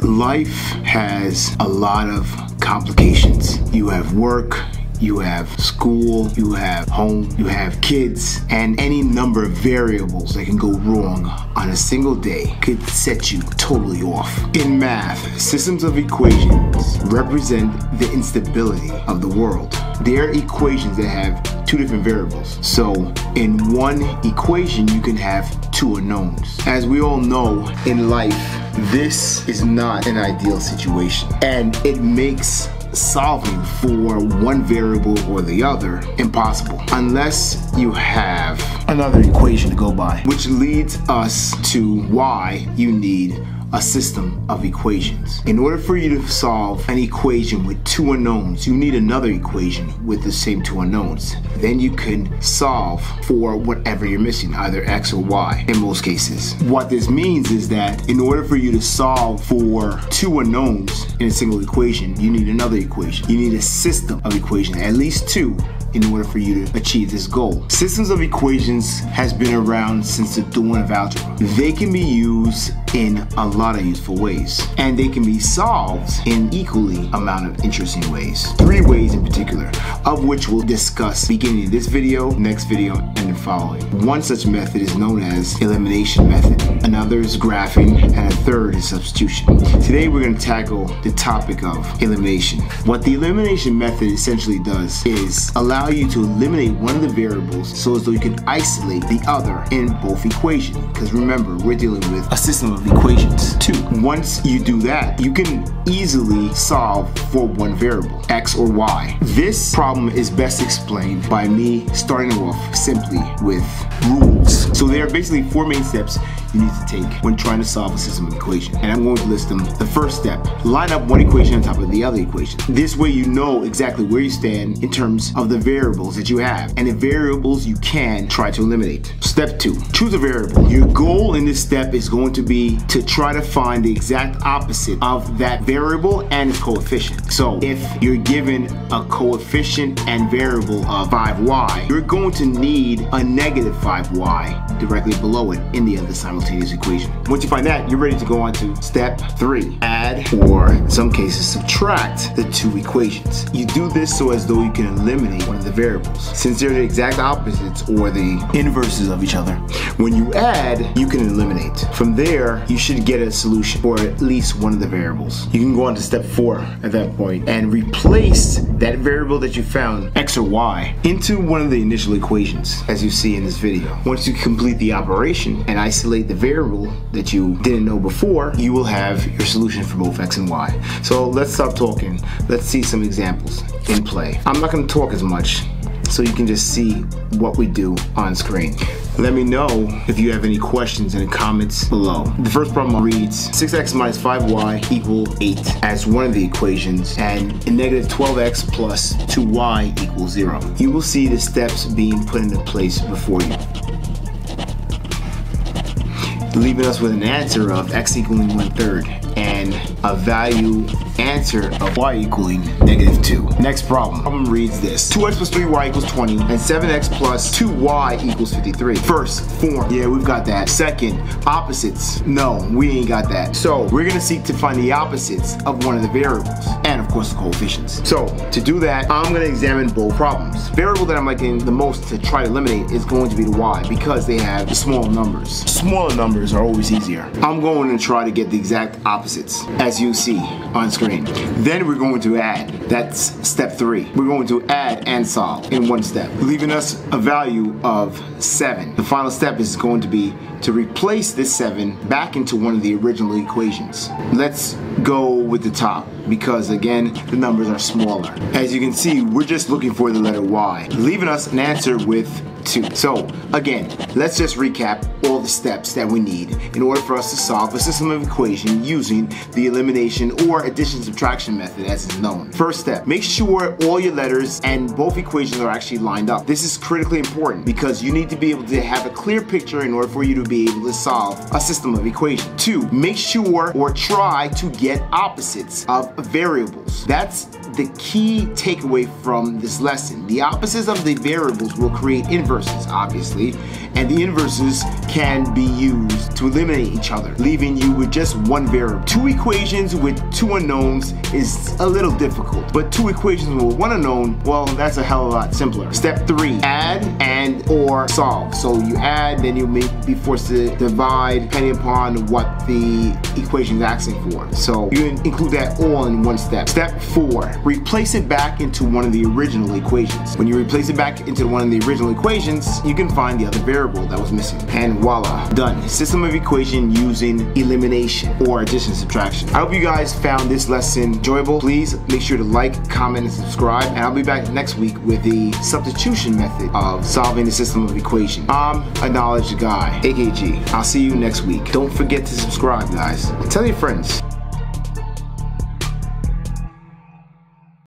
Life has a lot of complications. You have work, you have school, you have home, you have kids, and any number of variables that can go wrong on a single day could set you totally off. In math, systems of equations represent the instability of the world. They're equations that have two different variables. So in one equation, you can have two unknowns. As we all know, in life, this is not an ideal situation, and it makes solving for one variable or the other impossible unless you have another equation to go by, which leads us to why you need a system of equations. In order for you to solve an equation with two unknowns, you need another equation with the same two unknowns. Then you can solve for whatever you're missing, either X or Y in most cases. What this means is that in order for you to solve for two unknowns in a single equation, you need another equation. You need a system of equations, at least two, in order for you to achieve this goal. Systems of equations has been around since the dawn of algebra. They can be used in a lot of useful ways, and they can be solved in equally amount of interesting ways. Three ways in particular, of which we'll discuss beginning in this video, next video, and the following. One such method is known as elimination method, another is graphing, and a third is substitution. Today we're going to tackle the topic of elimination. What the elimination method essentially does is allow you to eliminate one of the variables so as though you can isolate the other in both equations, because remember, we're dealing with a system of equations too. Once you do that, you can easily solve for one variable, X or Y. This problem is best explained by me starting off simply with rules. So there are basically four main steps you need to take when trying to solve a system of equations, and I'm going to list them. The first step, line up one equation on top of the other equation. This way you know exactly where you stand in terms of the variables that you have and the variables you can try to eliminate. Step two, choose a variable. Your goal in this step is going to be to try to find the exact opposite of that variable and its coefficient. So if you're given a coefficient and variable of 5y, you're going to need a negative 5y directly below it in the other simultaneous equation. Once you find that, you're ready to go on to step three, add or in some cases subtract the two equations. You do this so as though you can eliminate one of the variables, since they're the exact opposites or the inverses of each other. When you add, you can eliminate. From there, you should get a solution for at least one of the variables. You can go on to step four at that point and replace that variable that you found, X or Y, into one of the initial equations, as you see in this video. Once you complete the operation and isolate the variable that you didn't know before, you will have your solution for both X and Y. So let's stop talking. Let's see some examples in play. I'm not going to talk as much, so you can just see what we do on screen. Let me know if you have any questions in the comments below. The first problem reads 6x minus 5y equals 8 as one of the equations, and negative 12x plus 2y equals 0. You will see the steps being put into place before you, leaving us with an answer of x equaling 1/3 and a value answer of y equaling negative 2. Next problem. Problem reads this. 2x plus 3y equals 20 and 7x plus 2y equals 53. First form. Yeah, we've got that. Second, opposites. No, we ain't got that. So we're going to seek to find the opposites of one of the variables and of course the coefficients. So to do that, I'm going to examine both problems. The variable that I'm liking the most to try to eliminate is going to be the y, because they have small numbers. Smaller numbers are always easier. I'm going to try to get the exact opposites as you see on screen. Then we're going to add. That's step three. We're going to add and solve in one step, leaving us a value of 7. The final step is going to be to replace this 7 back into one of the original equations. Let's go with the top, because again, the numbers are smaller. As you can see, we're just looking for the letter Y, leaving us an answer with 2. So again, let's just recap all the steps that we need in order for us to solve a system of equation using the elimination or addition subtraction method as it's known. First step, make sure all your letters and both equations are actually lined up. This is critically important because you need to be able to have a clear picture in order for you to be able to solve a system of equation. 2, make sure or try to get opposites of variables. That's the key takeaway from this lesson. The opposites of the variables will create inverse inverses, obviously, and the inverses can be used to eliminate each other, leaving you with just one variable. Two equations with two unknowns is a little difficult, but two equations with one unknown, well, that's a hell of a lot simpler. Step 3, add and or solve. So you add, then you may be forced to divide depending upon what the equation is asking for. So you can include that all in one step. Step 4, replace it back into one of the original equations. When you replace it back into one of the original equations, you can find the other variable that was missing. And voila, done. System of equation using elimination or addition subtraction. I hope you guys found this lesson enjoyable. Please make sure to like, comment, and subscribe. And I'll be back next week with the substitution method of solving the system of equation. I'm Aknowledged Guy, AKG. I'll see you next week. Don't forget to subscribe, guys. Tell your friends.